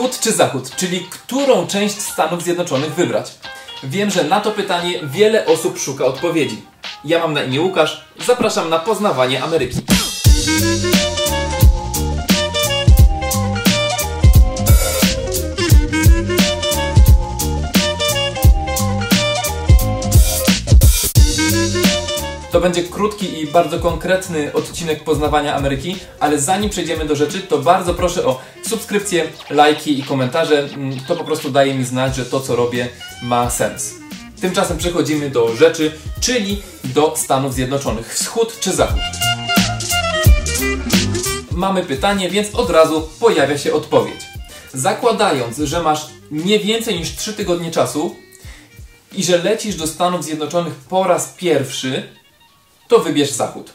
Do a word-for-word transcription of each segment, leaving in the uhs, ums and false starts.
Wschód czy zachód, czyli którą część Stanów Zjednoczonych wybrać? Wiem, że na to pytanie wiele osób szuka odpowiedzi. Ja mam na imię Łukasz, zapraszam na poznawanie Ameryki. To będzie krótki i bardzo konkretny odcinek poznawania Ameryki, ale zanim przejdziemy do rzeczy, to bardzo proszę o subskrypcje, lajki i komentarze. To po prostu daje mi znać, że to co robię ma sens. Tymczasem przechodzimy do rzeczy, czyli do Stanów Zjednoczonych. Wschód czy zachód? Mamy pytanie, więc od razu pojawia się odpowiedź. Zakładając, że masz nie więcej niż trzy tygodnie czasu i że lecisz do Stanów Zjednoczonych po raz pierwszy, to wybierz zachód.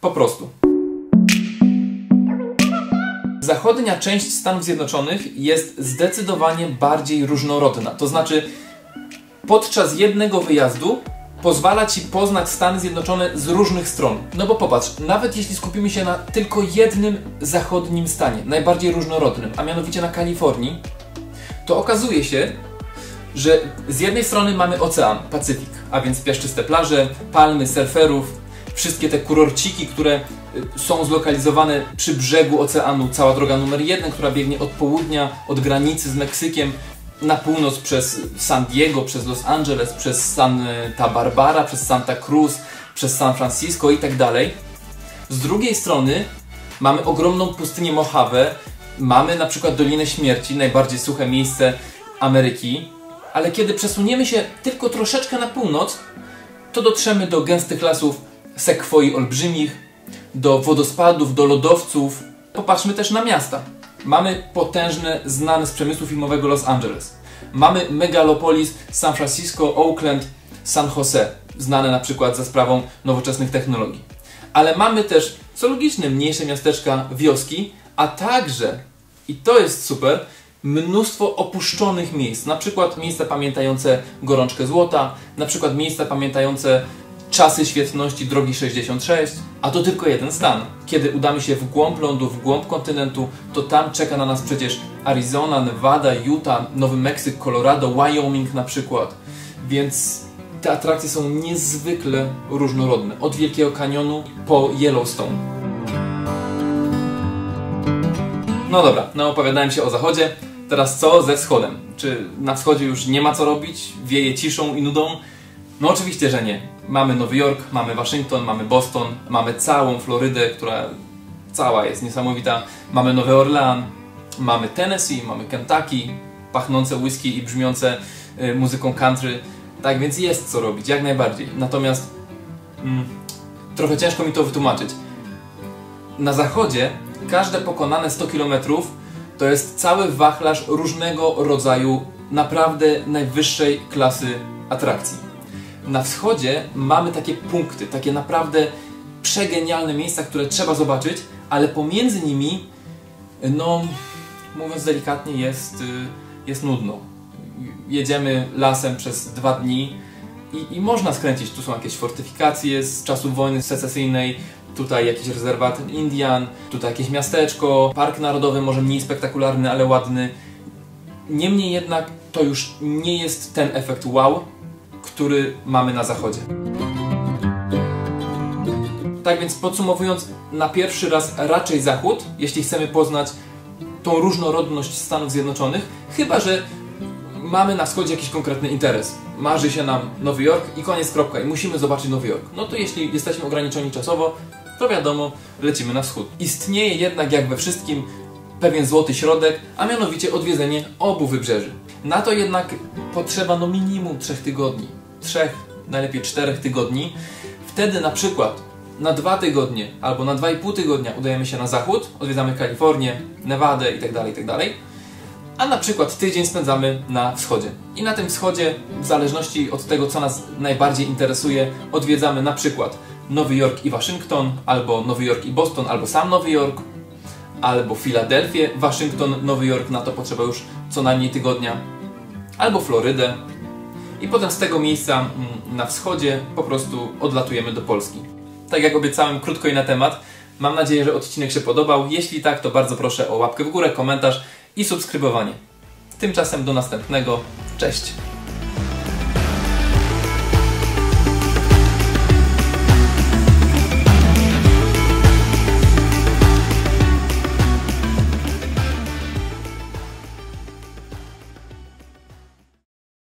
Po prostu. Zachodnia część Stanów Zjednoczonych jest zdecydowanie bardziej różnorodna. To znaczy, podczas jednego wyjazdu pozwala Ci poznać Stany Zjednoczone z różnych stron. No bo popatrz, nawet jeśli skupimy się na tylko jednym zachodnim stanie, najbardziej różnorodnym, a mianowicie na Kalifornii, to okazuje się, że z jednej strony mamy ocean, Pacyfik, a więc piaszczyste plaże, palmy, surferów, wszystkie te kurorciki, które są zlokalizowane przy brzegu oceanu. Cała droga numer jeden, która biegnie od południa, od granicy z Meksykiem, na północ przez San Diego, przez Los Angeles, przez Santa Barbara, przez Santa Cruz, przez San Francisco i tak dalej. Z drugiej strony mamy ogromną pustynię Mojave, mamy na przykład Dolinę Śmierci, najbardziej suche miejsce Ameryki. Ale kiedy przesuniemy się tylko troszeczkę na północ, to dotrzemy do gęstych lasów sekwoi olbrzymich, do wodospadów, do lodowców. Popatrzmy też na miasta. Mamy potężne, znane z przemysłu filmowego Los Angeles. Mamy megalopolis San Francisco, Oakland, San Jose, znane na przykład za sprawą nowoczesnych technologii. Ale mamy też, co logiczne, mniejsze miasteczka, wioski, a także, i to jest super, mnóstwo opuszczonych miejsc, na przykład miejsca pamiętające gorączkę złota, na przykład miejsca pamiętające czasy świetności drogi sześćdziesiąt sześć, a to tylko jeden stan. Kiedy udamy się w głąb lądu, w głąb kontynentu, to tam czeka na nas przecież Arizona, Nevada, Utah, Nowy Meksyk, Kolorado, Wyoming na przykład. Więc te atrakcje są niezwykle różnorodne, od Wielkiego Kanionu po Yellowstone. No dobra, no opowiadałem się o zachodzie, teraz co ze wschodem? Czy na wschodzie już nie ma co robić? Wieje ciszą i nudą? No oczywiście, że nie. Mamy Nowy Jork, mamy Waszyngton, mamy Boston, mamy całą Florydę, która cała jest niesamowita. Mamy Nowy Orlean, mamy Tennessee, mamy Kentucky, pachnące whisky i brzmiące y, muzyką country. Tak więc jest co robić, jak najbardziej. Natomiast mm, trochę ciężko mi to wytłumaczyć. Na zachodzie każde pokonane sto kilometrów to jest cały wachlarz różnego rodzaju naprawdę najwyższej klasy atrakcji. Na wschodzie mamy takie punkty, takie naprawdę przegenialne miejsca, które trzeba zobaczyć, ale pomiędzy nimi, no mówiąc delikatnie, jest, jest nudno. Jedziemy lasem przez dwa dni i, i można skręcić. Tu są jakieś fortyfikacje z czasów wojny secesyjnej, tutaj jakiś rezerwat Indian, tutaj jakieś miasteczko, park narodowy, może mniej spektakularny, ale ładny. Niemniej jednak to już nie jest ten efekt wow, który mamy na zachodzie. Tak więc podsumowując, na pierwszy raz raczej zachód, jeśli chcemy poznać tą różnorodność Stanów Zjednoczonych, chyba że mamy na wschodzie jakiś konkretny interes. Marzy się nam Nowy Jork i koniec, kropka, i musimy zobaczyć Nowy Jork. No to jeśli jesteśmy ograniczeni czasowo, to wiadomo, lecimy na wschód. Istnieje jednak, jak we wszystkim, pewien złoty środek, a mianowicie odwiedzenie obu wybrzeży. Na to jednak potrzeba no minimum trzech tygodni. Trzech, najlepiej czterech tygodni. Wtedy na przykład na dwa tygodnie albo na dwa i pół tygodnia udajemy się na zachód, odwiedzamy Kalifornię, Nevadę itd., itd., a na przykład tydzień spędzamy na wschodzie. I na tym wschodzie, w zależności od tego, co nas najbardziej interesuje, odwiedzamy na przykład Nowy Jork i Waszyngton, albo Nowy Jork i Boston, albo sam Nowy Jork, albo Filadelfię, Waszyngton, Nowy Jork, na to potrzeba już co najmniej tygodnia, albo Florydę. I potem z tego miejsca na wschodzie po prostu odlatujemy do Polski. Tak jak obiecałem, krótko i na temat, Mam nadzieję, że odcinek się podobał. Jeśli tak, to bardzo proszę o łapkę w górę, komentarz i subskrybowanie. Tymczasem do następnego. Cześć!